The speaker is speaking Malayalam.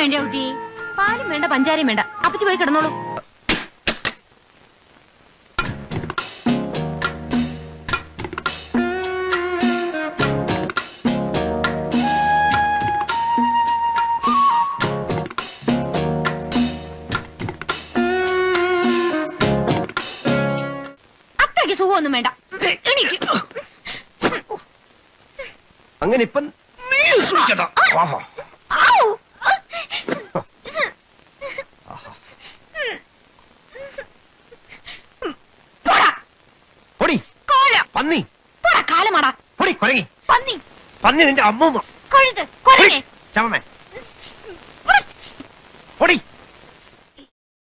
വേണ്ട കുട്ടി, പാലും വേണ്ട പഞ്ചാരയും വേണ്ട, അപ്പച്ചി പോയി കിടന്നോളൂ. അത്രയ്ക്ക് സുഖമൊന്നും വേണ്ട. അങ്ങനെ ഇപ്പം പന്നി നിന്റെ അമ്മൂമ്മ.